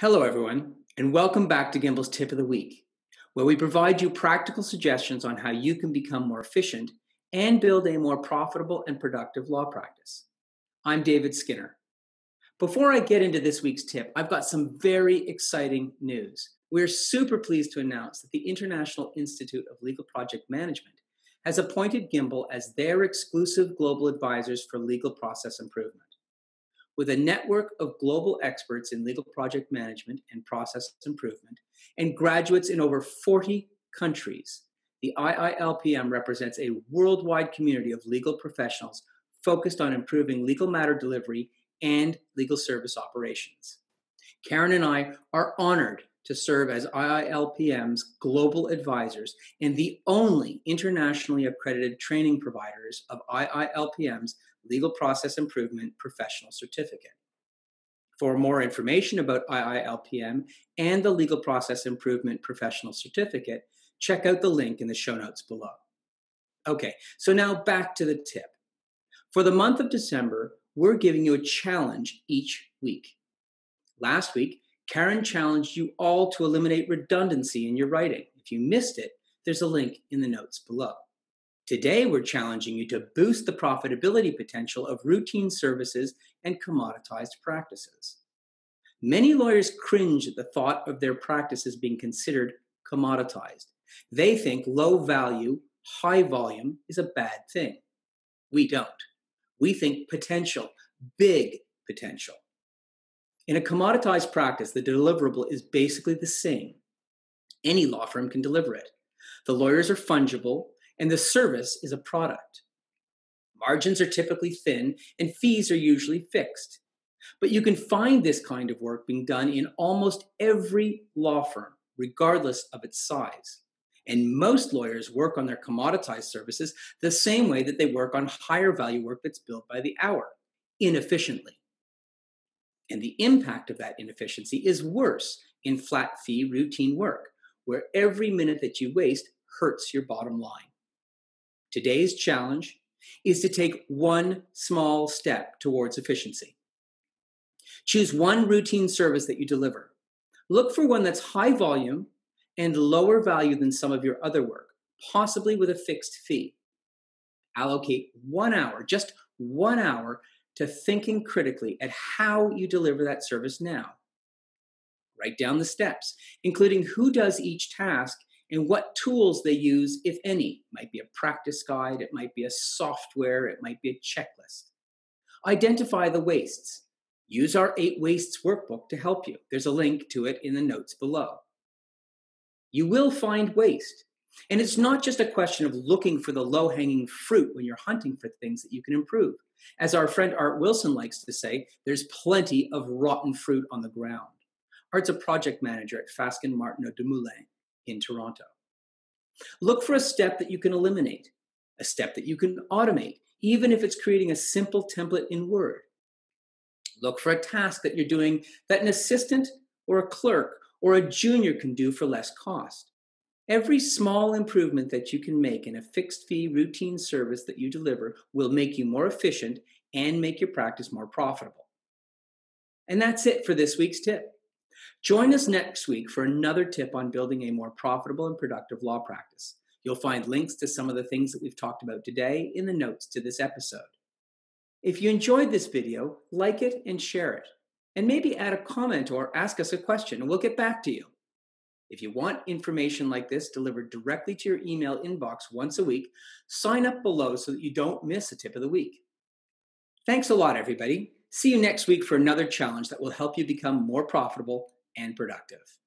Hello everyone, and welcome back to Gimbel's Tip of the Week, where we provide you practical suggestions on how you can become more efficient and build a more profitable and productive law practice. I'm David Skinner. Before I get into this week's tip, I've got some very exciting news. We're super pleased to announce that the International Institute of Legal Project Management has appointed Gimbel as their exclusive global advisors for legal process improvement. With a network of global experts in legal project management and process improvement, and graduates in over 40 countries, the IILPM represents a worldwide community of legal professionals focused on improving legal matter delivery and legal service operations. Karen and I are honored to serve as IILPM's global advisors and the only internationally accredited training providers of IILPM's Legal Process Improvement Professional Certificate. For more information about IILPM and the Legal Process Improvement Professional Certificate, check out the link in the show notes below. Okay, so now back to the tip. For the month of December, we're giving you a challenge each week. Last week, Karen challenged you all to eliminate redundancy in your writing. If you missed it, there's a link in the notes below. Today, we're challenging you to boost the profitability potential of routine services and commoditized practices. Many lawyers cringe at the thought of their practices being considered commoditized. They think low value, high volume is a bad thing. We don't. We think potential, big potential. In a commoditized practice, the deliverable is basically the same. Any law firm can deliver it. The lawyers are fungible, and the service is a product. Margins are typically thin and fees are usually fixed. But you can find this kind of work being done in almost every law firm, regardless of its size. And most lawyers work on their commoditized services the same way that they work on higher value work that's billed by the hour, inefficiently. And the impact of that inefficiency is worse in flat fee routine work, where every minute that you waste hurts your bottom line. Today's challenge is to take one small step towards efficiency. Choose one routine service that you deliver. Look for one that's high volume and lower value than some of your other work, possibly with a fixed fee. Allocate 1 hour, just 1 hour, to thinking critically at how you deliver that service now. Write down the steps, including who does each task and what tools they use, if any. It might be a practice guide, it might be a software, it might be a checklist. Identify the wastes. Use our 8 Wastes workbook to help you. There's a link to it in the notes below. You will find waste. And it's not just a question of looking for the low-hanging fruit when you're hunting for things that you can improve. As our friend Art Wilson likes to say, there's plenty of rotten fruit on the ground. Art's a project manager at Fasken Martineau Dumoulin in Toronto. Look for a step that you can eliminate, a step that you can automate, even if it's creating a simple template in Word. Look for a task that you're doing that an assistant or a clerk or a junior can do for less cost. Every small improvement that you can make in a fixed fee routine service that you deliver will make you more efficient and make your practice more profitable. And that's it for this week's tip. Join us next week for another tip on building a more profitable and productive law practice. You'll find links to some of the things that we've talked about today in the notes to this episode. If you enjoyed this video, like it and share it. And maybe add a comment or ask us a question, and we'll get back to you. If you want information like this delivered directly to your email inbox once a week, sign up below so that you don't miss a tip of the week. Thanks a lot, everybody. See you next week for another challenge that will help you become more profitable and productive.